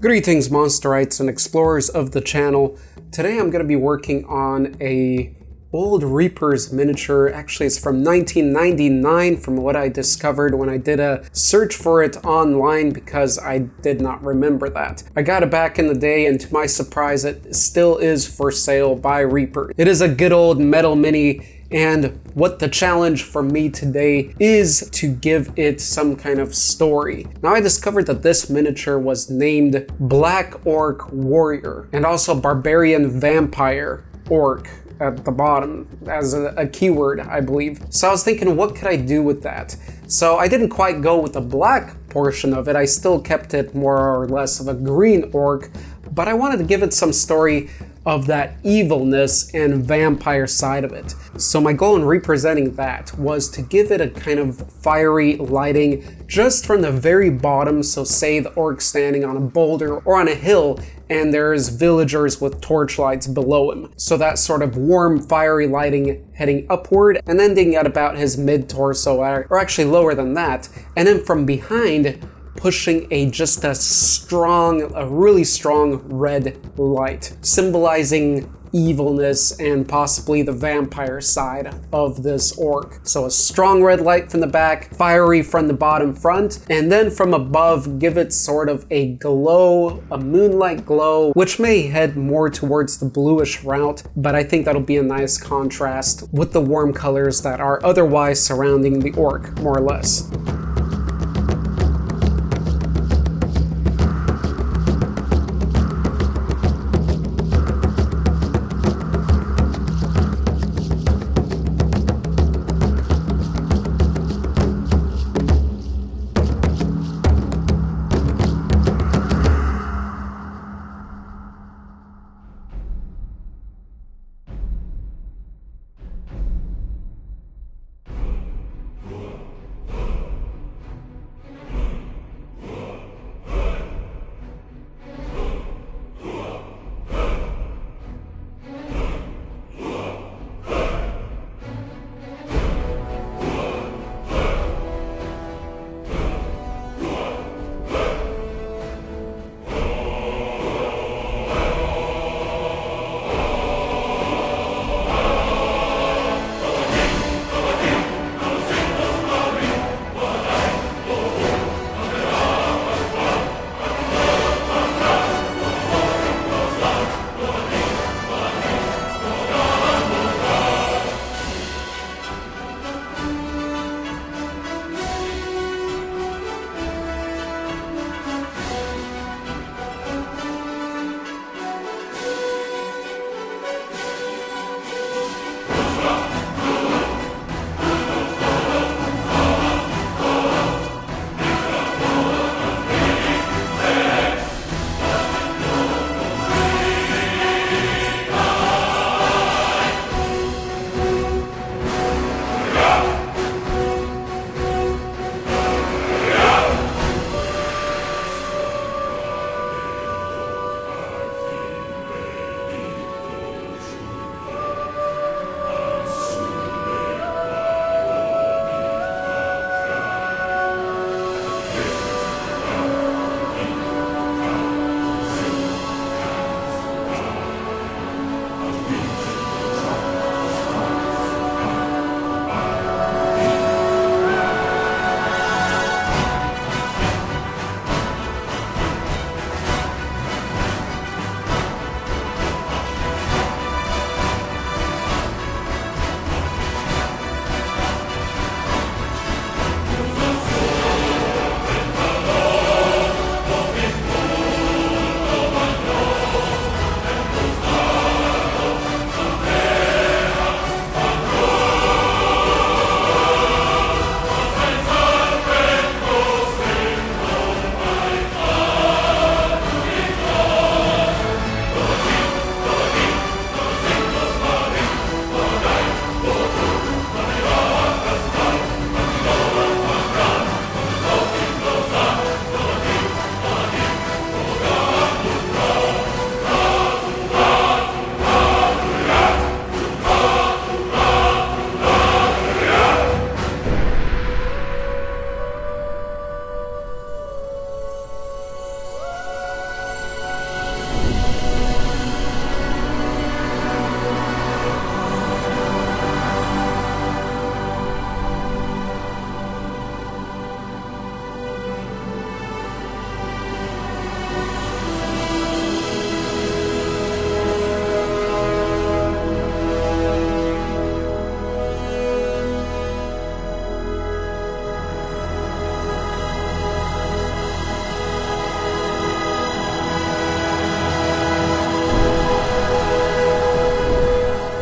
Greetings, Monsterites and explorers of the channel. Today I'm going to be working on a old Reaper's miniature. Actually, it's from 1999 from what I discovered when I did a search for it online because I did not remember that. I got it back in the day and to my surprise it still is for sale by Reaper. It is a good old metal mini. And what the challenge for me today is to give it some kind of story. Now I discovered that this miniature was named Black Orc Warrior and also Barbarian Vampire Orc at the bottom as a keyword, I believe. So I was thinking, what could I do with that? So I didn't quite go with the black portion of it. I still kept it more or less of a green orc, but I wanted to give it some story of that evilness and vampire side of it. So my goal in representing that was to give it a kind of fiery lighting just from the very bottom. So say the orc standing on a boulder or on a hill and there's villagers with torchlights below him. So that sort of warm, fiery lighting heading upward and ending at about his mid-torso, or actually lower than that. And then from behind, pushing a really strong red light, symbolizing evilness and possibly the vampire side of this orc. So a strong red light from the back, fiery from the bottom front, and then from above give it sort of a glow, a moonlight glow, which may head more towards the bluish route, but I think that'll be a nice contrast with the warm colors that are otherwise surrounding the orc, more or less.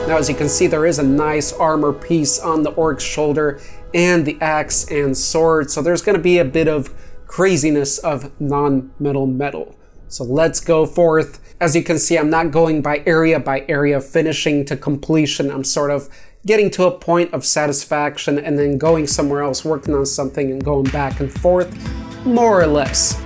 Now, as you can see, there is a nice armor piece on the orc's shoulder and the axe and sword. So there's going to be a bit of craziness of non-metal metal. So let's go forth. As you can see, I'm not going by area, finishing to completion. I'm sort of getting to a point of satisfaction and then going somewhere else, working on something and going back and forth, more or less.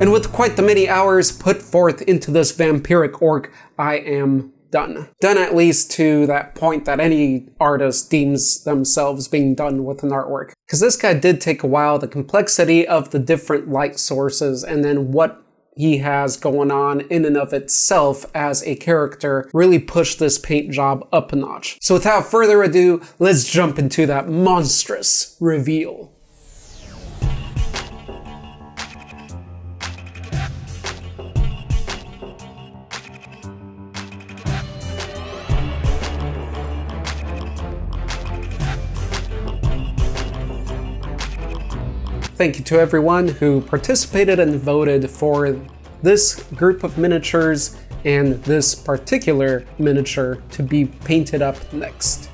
And with quite the many hours put forth into this vampiric orc, I am done. Done at least to that point that any artist deems themselves being done with an artwork. Because this guy did take a while, the complexity of the different light sources and then what he has going on in and of itself as a character really pushed this paint job up a notch. So without further ado, let's jump into that monstrous reveal. Thank you to everyone who participated and voted for this group of miniatures and this particular miniature to be painted up next.